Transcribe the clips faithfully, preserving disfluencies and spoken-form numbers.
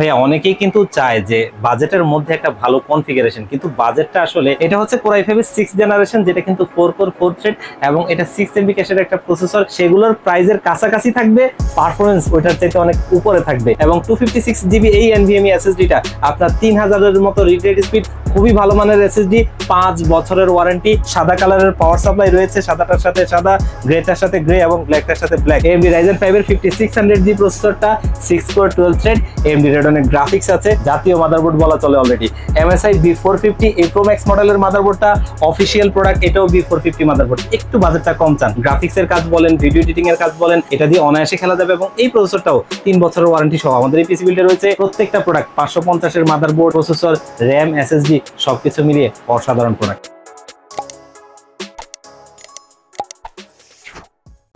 ভাইয়া অনেকেই কিন্তু চায় যে বাজেটের মধ্যে একটা ভালো কনফিগারেশন, কিন্তু বাজেটটা আসলে এটা হচ্ছে কোর আই ফাইভ এর সিক্স জেনারেশন, যেটা কিন্তু ফোর কোর ফোর থ্রেড এবং এটা সিক্স এমবি ক্যাশের একটা প্রসেসর। সেগুলোর প্রাইসের কাছাকাছি থাকবে, পারফরমেন্স ওইটার থেকে অনেক উপরে থাকবে এবং টু ফিফটি সিক্স জিবি এই এনভিএমই এসএসডিটা আপনার তিন হাজারের মতো রিড রেট স্পিড, খুবই ভালো মানের এসএসডি, পাঁচ বছরের ওয়ারেন্টি, সাদা কালারের পাওয়ার সাপ্লাই রয়েছে, সাদাটার সাথে সাদা, গ্রেটার সাথে গ্রে এবং ব্ল্যাকটার সাথে ব্ল্যাক। এমডি রাইজেন ফাইভ এর ফিফটি সিক্স হান্ড্রেড জি প্রসেসরটা six core twelve thread AMD অনেক গ্রাফিক্স আছে, জাতীয় মাদারবোর্ড বলা চলে already. MSI B four fifty a pro max মডেলের মাদারবোর্ডটা অফিসিয়াল প্রোডাক্ট, এটাও বি ফোর ফিফটি মাদারবোর্ড। একটু বাজেটটা কম চান, গ্রাফিক্সের কাজ বলেন, ভিডিও এডিটিং এর কাজ বলেন, এটা দিয়ে অনায়াসে খেলা যাবে এবং এই প্রসেসরটাও তিন বছরের ওয়ারেন্টি সহ আমাদের এই পিসি বিল্ডে রয়েছে। প্রত্যেকটা প্রোডাক্ট পাঁচশো পঞ্চাশের মাদারবোর্ড, প্রসেসর, র্যাম, এসএসডি সবকিছু মিলিয়ে অসাধারণ প্রোডাক্ট।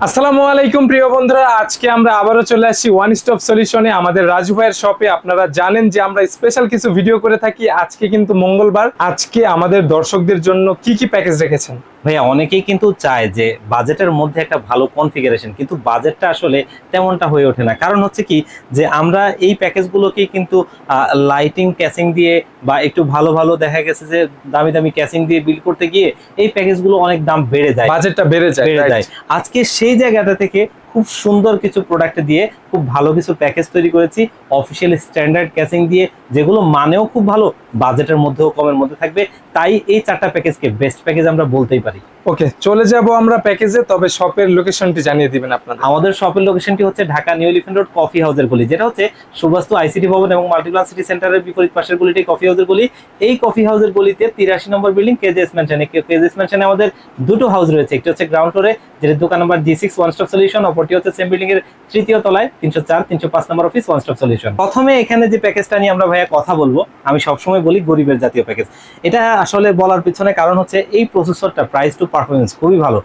আসসালামু আলাইকুম প্রিয় বন্ধুরা, আজকে আমরা আবারও চলে আসছি ওয়ান স্টপ সলিউশনে, আমাদের রাজু ভাইয়ের শপে। আপনারা জানেন যে আমরা স্পেশাল কিছু ভিডিও করে থাকি, আজকে কিন্তু মঙ্গলবার। আজকে আমাদের দর্শকদের জন্য কি কি প্যাকেজ রেখেছেন? ভাইয়া অনেকেই কিন্তু চায় যে বাজেটের মধ্যে একটা ভালো কনফিগারেশন, কিন্তু বাজেটটা আসলে তেমনটা হয়ে ওঠে না। কারণ হচ্ছে কি যে আমরা এই প্যাকেজগুলোকে কিন্তু লাইটিং ক্যাচিং দিয়ে বা একটু ভালো ভালো দেখা গেছে যে দামি দামি ক্যাচিং দিয়ে বিল করতে গিয়ে এই প্যাকেজগুলো অনেক দাম বেড়ে যায়, বাজেটটা বেড়ে যায় বেড়ে যায় আজকে সেই জায়গাটা থেকে খুব সুন্দর কিছু প্রোডাক্ট দিয়ে খুব ভালো কিছু প্যাকেজ তৈরি করেছি, অফিসিয়াল স্ট্যান্ডার্ড ক্যাচিং দিয়ে, যেগুলো মানেও খুব ভালো, বাজেটের মধ্যেও কমের মধ্যে থাকবে। তাই এই চারটা প্যাকেজকে বেস্ট প্যাকেজ আমরা বলতেই পারি। ওকে, চলে যাব আমরা প্যাকেজে, তবে শপের লোকেশনটি জানিয়ে দিবেন আপনারা। আমাদের শপের লোকেশনটি হচ্ছে Dhaka new elephant road coffee হাউসের গলি, যেটা হচ্ছে সুবাস্তু আইসিটি ভবন এবং মাল্টিপ্লাস সিটি সেন্টারের বিপরীত পাশের গলিটি কফি হাউসের গলি। এই কফি হাউসের গলিতে তিরাশি number building, KJS mansion. KJS ম্যানশনে আমাদের দুটো হাউস রয়েছে, একটি হচ্ছে গ্রাউন্ড ফ্লোরে, যেটা দোকান নম্বর G six one stop solution, অপরটি হচ্ছে সেম বিল্ডিং এর তৃতীয় তলায় তিনশো চার তিনশো পাঁচ নম্বর অফিস ওয়ান স্টপ সলিউশন। প্রথমে এখানে যে প্যাকেজটা নিয়ে আমরা ভাইয়া কথা বলবো, আমি সবসময় বলি গরিবের জাতীয় প্যাকেজ। এটা আসলে বলার পিছনে কারণ হচ্ছে এই প্রসেসরটা প্রাইস টু পারফরমেন্স খুবই ভালো,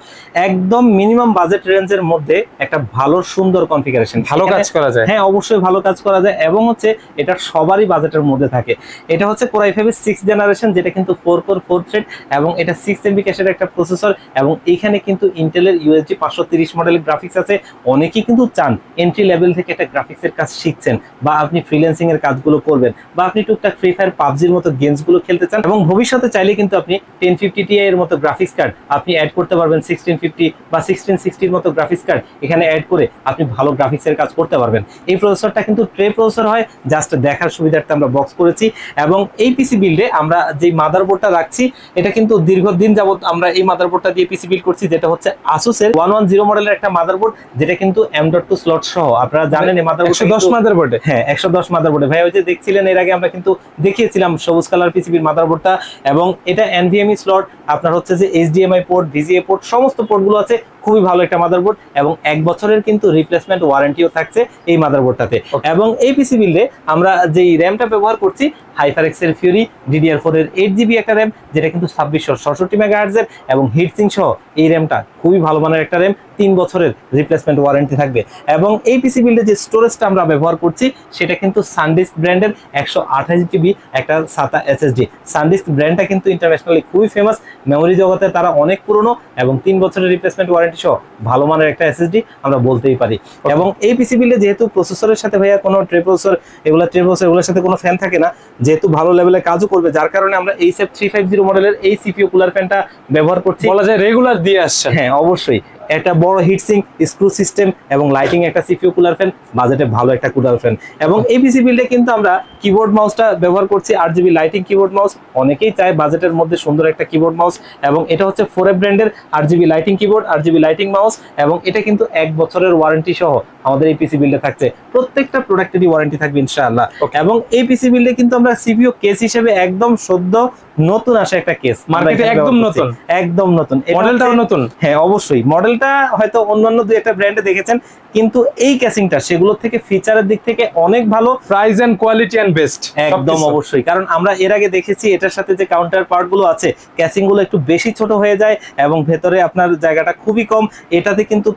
একদম মিনিমাম বাজেট রেঞ্জের মধ্যে একটা ভালো সুন্দর কনফিগারেশন, ভালো কাজ করা যায়। হ্যাঁ, অবশ্যই ভালো কাজ করা যায় এবং হচ্ছে এটা সবারই বাজেটের মধ্যে থাকে। এটা হচ্ছে কোর আই ফাইভ এর সিক্স জেনারেশন, যেটা কিন্তু ফোর কোর ফোর থ্রেড এবং এটা সিক্স এমবি ক্যাশের একটা প্রসেসর এবং এখানে কিন্তু ইন্টেলের ইউএসডি পাঁচশো তিরিশ মডেলের গ্রাফিক্স আছে। অনেকেই কিন্তু চান এন্ট্রি লেভেল থেকে একটা গ্রাফিক্সের কাজ শিখছেন বা আপনি ফ্রিল্যান্সিং এর কাজগুলো করবেন বা আপনি টুকটাক ফ্রি ফায়ার, পাবজির মতো গেমসগুলো খেলতে চান এবং ভবিষ্যতে চাইলে কিন্তু আপনি টেন ফিফটি টি এর মতো গ্রাফিক্স কার্ড আপনি অ্যাড করতে পারবেন, সিক্সটিন ফিফটি বা সিক্সটিন সিক্সটির মতো গ্রাফিক্স কার্ড এখানে অ্যাড করে আপনি ভালো গ্রাফিক্সের কাজ করতে পারবেন। এই প্রসেসরটা কিন্তু ট্রে প্রসেসর হয়, জাস্ট দেখার সুবিধার্থে আমরা বক্স করেছি এবং এই পিসি বিল্ডে আমরা যে মাদারবোর্ডটা রাখছি এটা কিন্তু দীর্ঘদিন যাবত আমরা এই মাদারবোর্ডটা দিয়ে পিসি বিল্ড করছি, যেটা হচ্ছে আসুসের ওয়ান ওয়ান জিরো মডেলের একটা মাদারবোর্ড, যেটা কিন্তু এম ডট টু স্লট সহ। আপনারা জানেন এই মাদারবোর্ড একশো দশ মাদারবোর্ডে, হ্যাঁ একশো দশ মাদারবোর্ডে ভাই ওই যে দেখছিলেন এর আগে আমরা কিন্তু দেখিয়েছিলাম সবুজ কালার পিসিবির মাদারবোর্ডটা এবং এটা এনভিএমই স্লট, আপনার হচ্ছে যে এইচডিএমআই পোর্ট, ভিজিএ পোর্ট, সমস্ত পোর্টগুলো আছে, খুবই ভালো একটা মাদারবোর্ড এবং এক বছরের কিন্তু রিপ্লেসমেন্ট ওয়ারেন্টিও থাকছে এই মাদারবোর্ডটাতে। এবং এই পিসি বিল্ডে আমরা যেই র্যামটা ব্যবহার করছি হাইপারএক্স এর Fury D D R four এর এইট জিবি একটা র্যাম, যেটা কিন্তু ছাব্বিশশো ষষট্টি মেগাহার্টজ এর এবং হিটসিং সহ এই র্যামটা খুবই ভালো মানের একটা র্যাম, তিন বছরের রিপ্লেসমেন্ট ওয়ারেন্টি থাকবে। এবং এই পিসি বিল্ডে যে স্টোরেজটা আমরা ব্যবহার করছি সেটা কিন্তু সানডিস্ক ব্র্যান্ডের একশো আঠাশ জিবি একটা সাতা এসএসডি। সানডিস্ক ব্র্যান্ডটা কিন্তু ইন্টারন্যাশনালি খুবই ফেমাস, মেমোরি জগতে তারা অনেক পুরনো এবং তিন বছরের রিপ্লেসমেন্ট ওয়ারেন্টি সহ ভালো মানের একটা এসএসডি আমরা বলতেই পারি। এবং এই পিসি বিল্ডে যেহেতু প্রসেসরের সাথে ভাইয়া কোনো ট্রে প্রসেসর, এগুলো ট্রে প্রসেসর এগুলোর সাথে কোনো ফ্যান থাকে না, যেহেতু ভালো লেভেলে কাজও করবে, যার কারণে আমরা এই এইচএফ থ্রি ফিফটি মডেলের এই সিপিইউ কুলার ফ্যানটা ব্যবহার করছি, বলা যায় রেগুলার দিয়ে আসছে। হ্যাঁ অবশ্যই, একটা বড় হিটসিং, স্ক্রু সিস্টেম এবং লাইটিং, একটা সিপিইউ কুলার ফ্যান, বাজেটে ভালো একটা কুলার ফ্যান। এবং এই পিসি বিল্ডে কিন্তু আমরা কিবোর্ড মাউসটা ব্যবহার করছি, আর জিবি লাইটিং কিবোর্ড মাউস। অনেকেই চায় বাজেটের মধ্যে সুন্দর একটা কিবোর্ড মাউস এবং এটা হচ্ছে ফোর এফ ব্র্যান্ডের আর জিবি লাইটিং কিবোর্ড, আর জিবি লাইটিং মাউস এবং এটা কিন্তু এক বছরের ওয়ারেন্টি সহ আমাদের এই পিসি বিল্ডে থাকছে। প্রত্যেকটা প্রোডাক্টেরই ওয়ারেন্টি থাকবে ইনশাআল্লাহ। এবং এই পিসি বিল্ডে কিন্তু আমরা সিপিইউ কেস হিসেবে একদম সদ্য নতুন আসা একটা কেস, মার্কেটে একদম নতুন, একদম নতুন, মডেলটাও নতুন। হ্যাঁ অবশ্যই, মডেলটা হয়তো অন্যান্য দুই একটা ব্র্যান্ডে দেখেছেন, কিন্তু এই কেসিংটা সেগুলোর থেকে ফিচারের দিক থেকে অনেক ভালো, price and quality and best একদম। অবশ্যই, কারণ আমরা এর আগে দেখেছি এটার সাথে যে কাউন্টার পার্টগুলো আছে, কেসিংগুলো একটু বেশি ছোট হয়ে যায় এবং ভেতরে আপনার জায়গাটা খুবই কম, এটাতে কিন্তু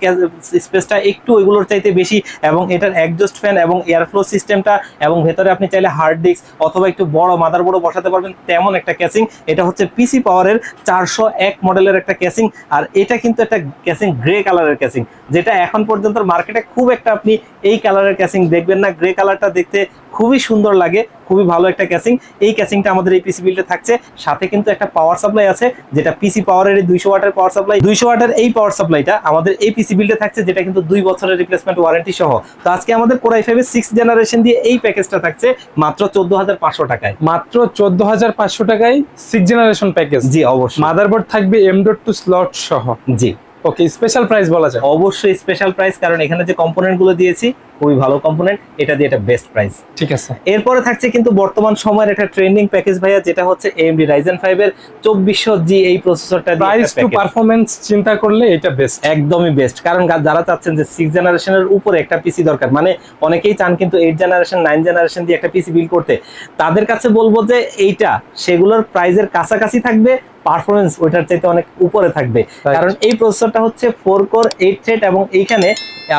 স্পেসটা একটু ওইগুলোর চাইতে বেশি এবং এটার এক্সজস্ট ফ্যান এবং এয়ারফ্লো সিস্টেমটা এবং ভেতরে আপনি চাইলে হার্ড ডিস্ক অথবা একটু বড় মাদারবোর্ডও বসাতে পারবেন, তেমন একটা ক্যাচিং। এটা হচ্ছে পিসি পাওয়ারের চারশো এক মডেলের একটা ক্যাচিং, আর এটা কিন্তু একটা ক্যাচিং গ্রে কালারের ক্যাসিং, যেটা এখন পর্যন্ত মার্কেটে খুব একটা আপনি এই কালারের ক্যাসিং দেখবেন না। গ্রে কালারটা দেখতে খুবই সুন্দর লাগে, খুবই ভালো একটা ক্যাসিং। এই ক্যাসিংটা আমাদের এই পিসি বিল্ডে থাকছে। সাথে কিন্তু একটা পাওয়ার সাপ্লাই আছে, যেটা পিসি পাওয়ারের দুইশো ওয়াটের পাওয়ার সাপ্লাই। দুইশো ওয়াটের এই পাওয়ার সাপ্লাইটা আমাদের এই পিসি বিল্ডে থাকছে, যেটা কিন্তু দুই বছরের রিপ্লেসমেন্ট ওয়ারেন্টি সহ। তো আজকে আমাদের কোরাই ফাইভের সিক্স জেনারেশন দিয়ে এই প্যাকেজটা থাকছে মাত্র চোদ্দ হাজার পাঁচশো টাকায়। মাত্র চোদ্দ হাজার পাঁচশো টাকায় সিক্স জেনারেশন প্যাকেজ। জি অবশ্যই। মাদারবোর্ড থাকবে এম ডট টু স্লট সহ। জি ওকে, স্পেশাল প্রাইস বলা যায়? অবশ্যই স্পেশাল প্রাইস, কারণ এখানে যে কম্পোনেন্ট গুলো দিয়েছি খুবই ভালো কম্পোনেন্ট, এটা দিয়ে এটা বেস্ট প্রাইস। ঠিক আছে, এরপরে থাকছে কিন্তু বর্তমান সময়ের একটা ট্রেন্ডিং প্যাকেজ ভাইয়া, যেটা হচ্ছে এএমডি রাইজেন ফাইভ এর চব্বিশশো জি এই প্রসেসরটা। প্রাইস টু পারফরম্যান্স চিন্তা করলে এটা বেস্ট, একদমই বেস্ট। কারণ যারা চাচ্ছেন যে সিক্স জেনারেশনের উপরে একটা পিসি দরকার, মানে অনেকেই চান কিন্তু এইট জেনারেশন নাইন জেনারেশন দিয়ে একটা পিসি বিল্ড করতে, তাদের কাছে বলবো যে এইটা সেগুলোর প্রাইজের কাছাকাছি থাকবে, পারফরমেন্স ওইটার চাইতে অনেক উপরে থাকবে। কারণ এই প্রসেসরটা হচ্ছে ফোর কোর এইট থ্রেড এবং এইখানে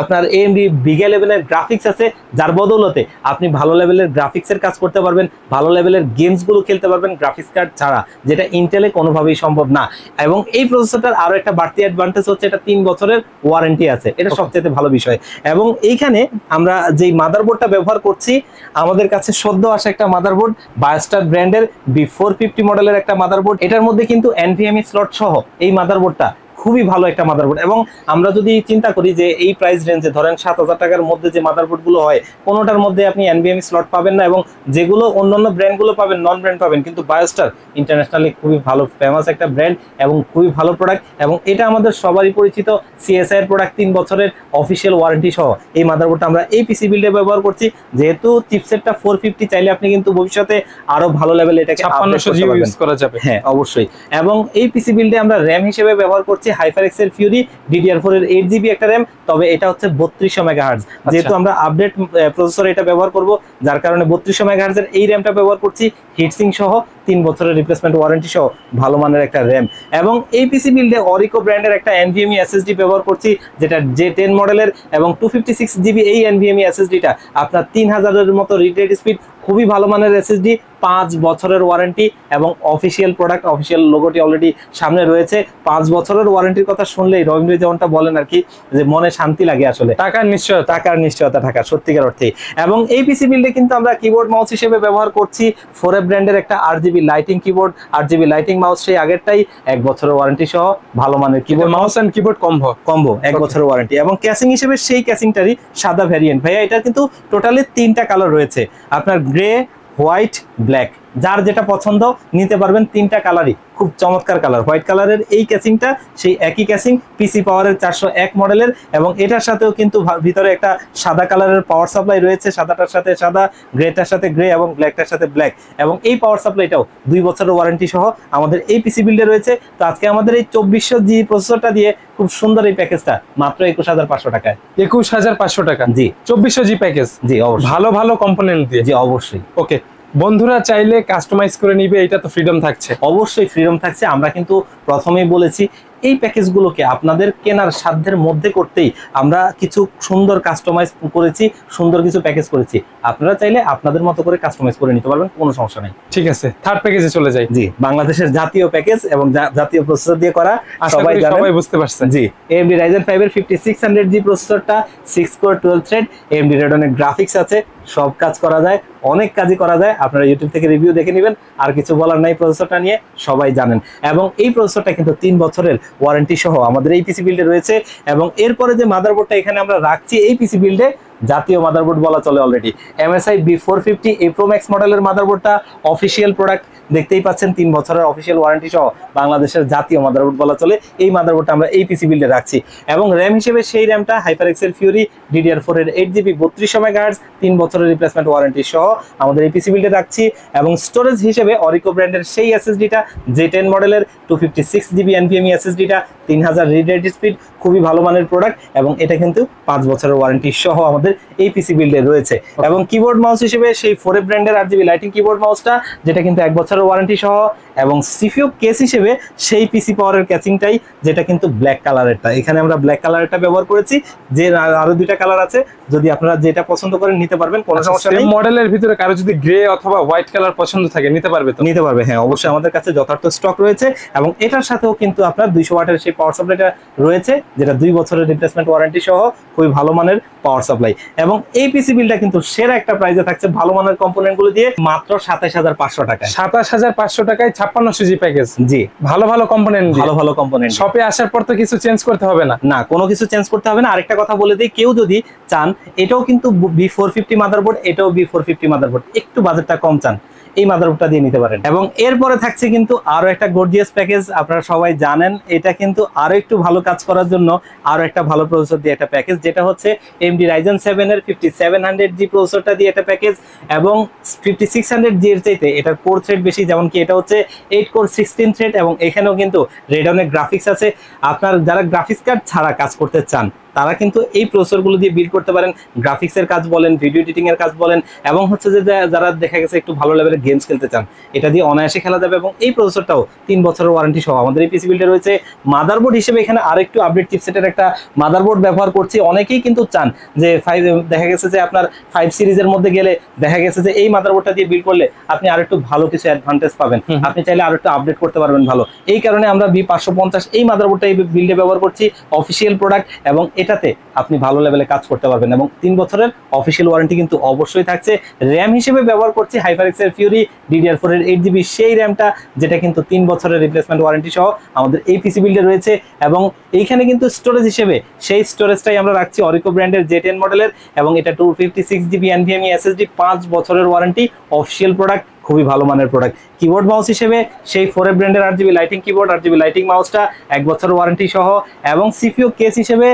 আপনার এএমডি বিগে লেভেলের গ্রাফিক্স আছে, যার বদৌলতে আপনি ভালো লেভেলের গ্রাফিক্সের কাজ করতে পারবেন, ভালো লেভেলের গেমসগুলো খেলতে পারবেন গ্রাফিক্স কার্ড ছাড়া, যেটা ইন্টেলে কোনোভাবেই সম্ভব না। এবং এই প্রসেসরটার আরও একটা বাড়তি অ্যাডভান্টেজ হচ্ছে এটা তিন বছরের ওয়ারেন্টি আছে, এটা সবচেয়ে ভালো বিষয়। এবং এইখানে আমরা যেই মাদারবোর্ডটা ব্যবহার করছি, আমাদের কাছে সদ্য আসা একটা মাদারবোর্ড, বায়োস্টার ব্র্যান্ডের বি ফোর ফিফটি মডেলের একটা মাদারবোর্ড। এটার মধ্যে কিন্তু এনভিএমই স্লট সহ এই মাদারবোর্ডটা খুবই ভালো একটা মাদারবোর্ড। এবং আমরা যদি চিন্তা করি যে এই প্রাইস রেঞ্জে ধরেন সাত হাজার টাকার মধ্যে যে মাদারবোর্ডগুলো হয়, কোনোটার মধ্যে আপনি এনভিএমই স্লট পাবেন না, এবং যেগুলো অন্যান্য ব্র্যান্ডগুলো পাবেন নন ব্র্যান্ড পাবেন, কিন্তু বায়োস্টার ইন্টারন্যাশনালি খুবই ভালো ফেমাস একটা ব্র্যান্ড এবং খুবই ভালো প্রোডাক্ট। এবং এটা আমাদের সবারই পরিচিত সিএসআই এর প্রোডাক্ট, তিন বছরের অফিসিয়াল ওয়ারেন্টি সহ এই মাদারবোর্ডটা আমরা এই পিসি বিল্ডে ব্যবহার করছি। যেহেতু চিপসেটটা ফোর ফিফটি, চাইলে আপনি কিন্তু ভবিষ্যতে আরও ভালো লেভেল এটাকে ইউজ করা যাবে। হ্যাঁ অবশ্যই। এবং এই পিসি বিল্ডে আমরা র্যাম হিসেবে ব্যবহার করছি হাইপারএক্স এর Fury D D R four এর এইট জিবি একটা র‍্যাম, তবে এটা হচ্ছে বত্রিশশো মেগাহার্জ। যেহেতু আমরা আপডেট প্রসেসর এটা ব্যবহার করব, যার কারণে বত্রিশশো মেগাহার্জ এর এই র‍্যামটা ব্যবহার করছি, হিটসিং সহ তিন বছরের রিপ্লেসমেন্ট ওয়ারেন্টি সহ ভালো মানের একটা র্যাম। এবং এই পিসি বিল্ডে অরিকো ব্র্যান্ডের একটা এনভিএমই এসএসডি ব্যবহার করছি, যেটা জে টেন মডেলের এবং টু ফিফটি সিক্স জিবি এই এনভিএমই এসএসডিটা আপনার তিন হাজারের মতো রিড রেট স্পিড, খুবই ভালো মানের এসএসডি, পাঁচ বছরের ওয়ারেন্টি এবং অফিসিয়াল প্রোডাক্ট, অফিসিয়াল লোগোটি অলরেডি সামনে রয়েছে। পাঁচ বছরের ওয়ারেন্টির কথা শুনলেই রবীন্দ্র যেমনটা বলেন আর কি, যে মনে শান্তি লাগে আসলে, টাকার নিশ্চয়তা, টাকার নিশ্চয়তা থাকা সত্যিকার অর্থে। এবং এই পিসি বিল্ডে কিন্তু আমরা কিবোর্ড মাউস হিসেবে ব্যবহার করছি ফোরে ব্র্যান্ডের একটা আর জিবি লাইটিং কিবোর্ড, আর জিবি লাইটিং মাউস, সেই আগেরটাই, এক বছরের ওয়ারেন্টি সহ ভালো মানের keyboard mouse and keyboard combo combo এক বছরের ওয়ারেন্টি। এবং ক্যাসিং হিসেবে সেই ক্যাসিংটারই সাদা ভ্যারিয়েন্ট ভাইয়া, এটা কিন্তু টোটালি তিনটা কালার রয়েছে, আপনার গ্রে, হোয়াইট, ব্ল্যাক, যার যেটা পছন্দ নিতে পারবেন। তিনটা কালারই খুব চমৎকার কালার। হোয়াইট কালারের এই ক্যাসিংটা সেই একই ক্যাসিং পিসি পাওয়ারের চারশো এক মডেলের, এবং এটার সাথেও কিন্তু ভিতরে একটা সাদা কালারের পাওয়ার সাপ্লাই রয়েছে, সাদাটার সাথে সাদা, গ্রেটার সাথে গ্রে এবং ব্ল্যাকটার সাথে ব্ল্যাক। এবং এই পাওয়ার সাপ্লাইটাও দুই বছরের ওয়ারেন্টি সহ আমাদের এই পিসি বিল্ডে রয়েছে। তো আজকে আমাদের এই চব্বিশশো জি প্রসেসরটা দিয়ে খুব সুন্দর এই প্যাকেজটা মাত্র একুশ হাজার পাঁচশো টাকায়। একুশ হাজার পাঁচশো টাকা জি চব্বিশশো জি প্যাকেজ। জি অবশ্যই, ভালো ভালো কম্পোনেন্ট দিয়ে। জি অবশ্যই। ওকে, বন্ধুরা চাইলে কাস্টমাইজ করে নিবে, এটা তো ফ্রিডম থাকছে। অবশ্যই ফ্রিডম থাকছে। আমরা কিন্তু প্রথমেই বলেছি এই প্যাকেজগুলোকে আপনাদের কেনার সাধ্যের মধ্যে করতেই আমরা কিছু সুন্দর কাস্টমাইজ করেছি, সুন্দর কিছু প্যাকেজ করেছি, আপনারা চাইলে আপনাদের মতো করে কাস্টমাইজ করে নিতে পারবেন, কোনো সমস্যা নেই। ঠিক আছে, থার্ড প্যাকেজে চলে যাই। জি, বাংলাদেশের জাতীয় প্যাকেজ এবং জাতীয় প্রসেসর দিয়ে করা, সবাই সবাই বুঝতে পারছেন। জি, এএমডি রাইজেন ফাইভ এর ফিফটি সিক্স হান্ড্রেড জি প্রসেসরটা, six core twelve thread, AMD রেডনের গ্রাফিক্স আছে, সব কাজ করা যায়, অনেক কাজই করা যায়। আপনারা ইউটিউব থেকে রিভিউ দেখে নেবেন, আর কিছু বলার নাই প্রসেসরটা নিয়ে, সবাই জানেন। এবং এই প্রসেসরটা কিন্তু তিন বছরের ওয়ারেন্টি সহ আমাদের এই পিসি বিল্ডে রয়েছে। এবং এরপরে যে মাদারবোর্ডটা এখানে আমরা রাখছি এই পিসি বিল্ডে, জাতীয় মাদারবোর্ড বলা চলে already, MSI B four fifty a pro max মডেলের মাদারবোর্ডটা, অফিসিয়াল প্রোডাক্ট দেখতেই পাচ্ছেন, তিন বছরের অফিসিয়াল ওয়ারেন্টি সহ বাংলাদেশের জাতীয় মাদারবোর্ড বলা চলে। এই মাদারবোর্ডটা আমরা এই পিসি বিল্ডে রাখছি। এবং র্যাম হিসেবে সেই র্যামটা হাইপারএক্স এর Fury D D R four এর এইট জিবি বত্রিশশো মেগাহার্জ, তিন বছরের রিপ্লেসমেন্ট ওয়ারেন্টি সহ আমাদের এই পিসি বিল্ডে রাখছি। এবং স্টোরেজ হিসেবে অরিকো ব্র্যান্ডের সেই এসএসডিটা, জে টেন মডেলের two fifty six GB NVMe এসএসডিটা, তিন হাজার রিড রেট স্পিড, খুবই ভালো মানের প্রোডাক্ট, এবং এটা কিন্তু পাঁচ বছরের ওয়ারেন্টি সহ আমাদের আমাদের এই পিসি বিল্ডে রয়েছে। এবং কিবোর্ড মাউস হিসেবে সেই ফোরে ব্র্যান্ডের আর জিবি লাইটিং কিবোর্ড মাউসটা, যেটা কিন্তু এক বছরের ওয়ারেন্টি সহ, এবং সিপিইউ কেস হিসেবে সেই পিসি পাওয়ারের ক্যাচিংটাই, যেটা কিন্তু ব্ল্যাক কালারেরটা। এখানে আমরা ব্ল্যাক কালারেরটা ব্যবহার করেছি, যে আরো দুইটা কালার আছে, যদি আপনারা যেটা পছন্দ করেন নিতে পারবেন, কোনো সমস্যা নেই। মডেলের ভিতরে কারো যদি গ্রে অথবা হোয়াইট কালার পছন্দ থাকে নিতে পারবে তো? নিতে পারবে, হ্যাঁ অবশ্যই, আমাদের কাছে যথার্থ স্টক রয়েছে। এবং এটার সাথেও কিন্তু আপনার দুইশো ওয়াটের সেই পাওয়ার সাপ্লাইটা রয়েছে, যেটা দুই বছরের রিপ্লেসমেন্ট ওয়ারেন্টি সহ খুবই ভালো মানের পাওয়ার সাপ্লাই। এবং এই পিসি বিলটা কিন্তু সেরা একটা প্রাইসে থাকছে, ভালো মানের কম্পোনেন্টগুলো দিয়ে, মাত্র সাতাশ হাজার পাঁচশো টাকায়। সাতাশ হাজার পাঁচশো টাকায় ছাপ্পান্নশো জি প্যাকেজ। জি, ভালো ভালো কম্পোনেন্ট, ভালো ভালো কম্পোনেন্ট। শপে আসার পর তো কিছু চেঞ্জ করতে হবে না? না, কোনো কিছু চেঞ্জ করতে হবে না। আরেকটা কথা বলে দিই, কেউ যদি চান, এটাও কিন্তু বি ফোর ফিফটি মাদারবোর্ড, এটাও বি ফোর ফিফটি মাদারবোর্ড, একটু বাজেটটা কম চান, এই মাদারবোর্ডটা দিয়ে নিতে পারেন। এবং এরপরে থাকছে কিন্তু আরো একটা গর্জিয়াস প্যাকেজ, আপনারা সবাই জানেন। এটা কিন্তু আরো একটু ভালো কাজ করার জন্য আরো একটা ভালো প্রসেসর দিয়ে একটা প্যাকেজ, যেটা হচ্ছে এমডি রাইজেন সেভেন এর ফিফটি সেভেন হান্ড্রেড জি প্রসেসরটা দিয়ে একটা প্যাকেজ। এবং ফিফটি সিক্স হান্ড্রেড জি এর চাইতে এটার কোর থ্রেড বেশি, যেমন কি এটা হচ্ছে এইট কোর সিক্সটিন থ্রেড, এবং এখানেও কিন্তু রেডনের গ্রাফিক্স আছে। আপনার যারা গ্রাফিক্স কার্ড ছাড়া কাজ করতে চান, তারা কিন্তু এই প্রসেসরগুলো দিয়ে বিল্ড করতে পারেন, গ্রাফিক্সের কাজ বলেন, ভিডিও এডিটিং এর কাজ বলেন, এবং হচ্ছে যে যারা দেখা গেছে একটু ভালো লেভেলের গেমস খেলতে চান, এটা দিয়ে অনায়াসে খেলা যাবে। এবং এই প্রসেসরটাও তিন বছরের ওয়ারেন্টি সহ আমাদের এই পিসি বিল্ডে রয়েছে। মাদারবোর্ড হিসেবে এখানে আরেকটু আপডেট চিপসেটের একটা মাদারবোর্ড ব্যবহার করছি। অনেকেই কিন্তু চান যে ফাইভ, দেখা গেছে যে আপনার ফাইভ সিরিজের মধ্যে গেলে দেখা গেছে যে এই মাদারবোর্ডটা দিয়ে বিল্ড করলে আপনি আর একটু ভালো কিছু অ্যাডভান্টেজ পাবেন, আপনি চাইলে আর একটু আপডেট করতে পারবেন ভালো। এই কারণে আমরা বি পাঁচশো পঞ্চাশ এই মাদারবোর্ডটা এই বিল্ডে ব্যবহার করছি, অফিসিয়াল প্রোডাক্ট, এবং এটাতে আপনি ভালো লেভেলে কাজ করতে পারবেন। এবং তিন বছরের অফিসিয়াল ওয়ারেন্টি কিন্তু অবশ্যই থাকছে। র্যাম হিসেবে ব্যবহার করছি হাইপারএক্সের ফিউরি ডিডিআর ফোর এর এইট জিবি সেই র্যামটা, যেটা কিন্তু তিন বছরের রিপ্লেসমেন্ট ওয়ারেন্টি সহ আমাদের এই পিসি বিল্ডে রয়েছে। এবং এইখানে কিন্তু স্টোরেজ হিসেবে সেই স্টোরেজটাই আমরা রাখছি অরিকো ব্র্যান্ডের জে টেন মডেলের, এবং এটা two fifty six GB NVMe SSD, পাঁচ বছরের ওয়ারেন্টি, অফিসিয়াল প্রোডাক্ট, খুবই ভালো মানের প্রোডাক্ট। কিবোর্ড মাউস হিসেবে সেই ফোরে ব্র্যান্ডের আর জিবি লাইটিং কিবোর্ড, আর জিবি লাইটিং মাউসটা, এক বছর ওয়ারেন্টি সহ। এবং সিপিইউ কেস হিসেবে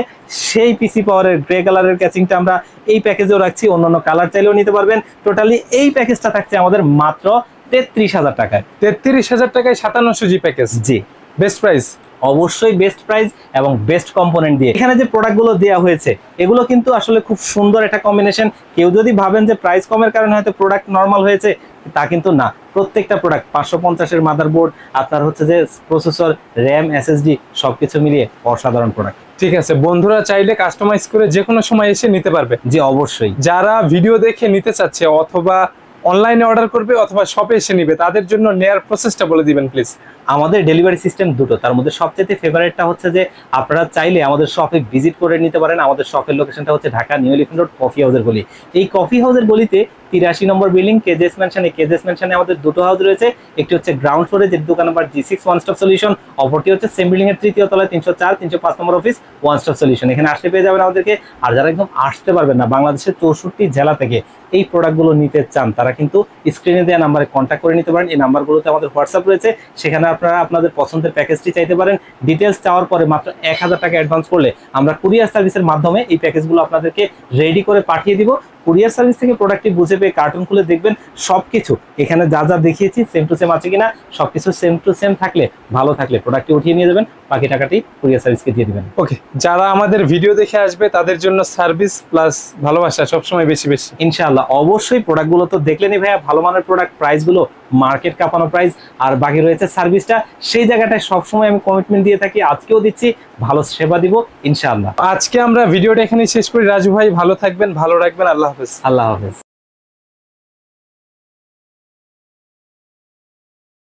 সেই পিসি পাওয়ারের গ্রে কালারের ক্যাচিংটা আমরা এই প্যাকেজেও রাখছি, অন্যান্য কালার চাইলেও নিতে পারবেন। টোটালি এই প্যাকেজটা থাকছে আমাদের মাত্র তেত্রিশ হাজার টাকায়। তেত্রিশ হাজার টাকায় সাতান্নশো জি প্যাকেজ। জি, বেস্ট প্রাইস, অবশ্যই বেস্ট প্রাইস এবং বেস্ট কম্পোনেন্ট দিয়ে। এখানে যে প্রোডাক্টগুলো দেওয়া হয়েছে এগুলো কিন্তু আসলে খুব সুন্দর একটা কম্বিনেশন। কেউ যদি ভাবেন যে প্রাইস কমের কারণে হয়তো প্রোডাক্ট নর্মাল হয়েছে, তা কিন্তু না। প্রত্যেকটা প্রোডাক্ট পাঁচশো পঞ্চাশের মাদারবোর্ড, আপনার হচ্ছে যে প্রসেসর, র্যাম, এসএসডি, সবকিছু মিলিয়ে অসাধারণ প্রোডাক্ট। ঠিক আছে, বন্ধুরা চাইলে কাস্টমাইজ করে যে কোনো সময় এসে নিতে পারবে। জি অবশ্যই, যারা ভিডিও দেখে নিতে চাচ্ছে অথবা অনলাইনে অর্ডার করবে অথবা শপে এসে নেবে, তাদের জন্য নেয়ার প্রসেসটা বলে দিবেন প্লিজ। আমাদের ডেলিভারি সিস্টেম দুটো, তার মধ্যে সবচেয়ে ফেভারিটটা হচ্ছে যে আপনারা চাইলে আমাদের শপে ভিজিট করে নিতে পারেন। আমাদের শপের লোকেশনটা হচ্ছে Dhaka new elephant road coffee হাউসের গলি। এই কফি হাউসের গলিতে তিরাশি নম্বর বিল্ডিং, কেজেএস ম্যানশন। এই কেজেএস ম্যানশনে আমাদের দুটো হাউস রয়েছে, একটি হচ্ছে গ্রাউন্ড ফ্লোরে, যে দোকান number G six one stop solution, অপরটি হচ্ছে সেম বিল্ডিং এর তৃতীয় তলায় তিনশো চার তিনশো পাঁচ নম্বর অফিস, ওয়ান স্টপ সলিউশন। এখানে আসতে পেয়ে যাবেন আমাদেরকে। আর যারা একদম আসতে পারবেন না, বাংলাদেশের চৌষট্টি জেলা থেকে এই প্রোডাক্টগুলো নিতে চান, তারা কিন্তু স্ক্রিনে দেওয়া নাম্বারে কন্ট্যাক্ট করে নিতে পারেন। এই নাম্বারগুলোতে আমাদের হোয়াটসঅ্যাপ রয়েছে, সেখানে আপনারা আপনাদের পছন্দের প্যাকেজটি চাইতে পারেন। ডিটেলস চাওয়ার পরে মাত্র এক হাজার টাকা অ্যাডভান্স করলে আমরা কুরিয়ার সার্ভিসের মাধ্যমে এই প্যাকেজগুলো আপনাদেরকে রেডি করে পাঠিয়ে দিব। কুরিয়ার সার্ভিস থেকে প্রোডাক্টটি বুঝে পেয়ে কার্টুন খুলে দেখবেন, সবকিছু এখানে যা যা দেখিয়েছি সেম টু সেম আছে কিনা, সবকিছু সেম টু সেম থাকলে, ভালো থাকলে প্রোডাক্টটি উঠিয়ে নিয়ে যাবেন, বাকি টাকাটি কুরিয়ার সার্ভিসকে দিয়ে দেবেন। ওকে, যারা আমাদের ভিডিও দেখে আসবে তাদের জন্য সার্ভিস প্লাস ভালোবাসা সবসময় বেশি বেশি, ইনশাআল্লাহ। অবশ্যই প্রোডাক্টগুলো তো দেখলেনই ভাইয়া, ভালো মানের প্রোডাক্ট, প্রাইসগুলো মার্কেট কাঁপানো প্রাইস, আর বাকি রয়েছে সার্ভিসটা। সেই জায়গাটায় সবসময় আমি কমিটমেন্ট দিয়ে থাকি, আজকেও দিচ্ছি, ভালো সেবা দিব ইনশাআল্লাহ। আজকে আমরা ভিডিওটা এখানেই শেষ করি। রাজু ভাই, ভালো থাকবেন, ভালো রাখবেন, আল্লাহ হাফেজ। আল্লাহ হাফেজ।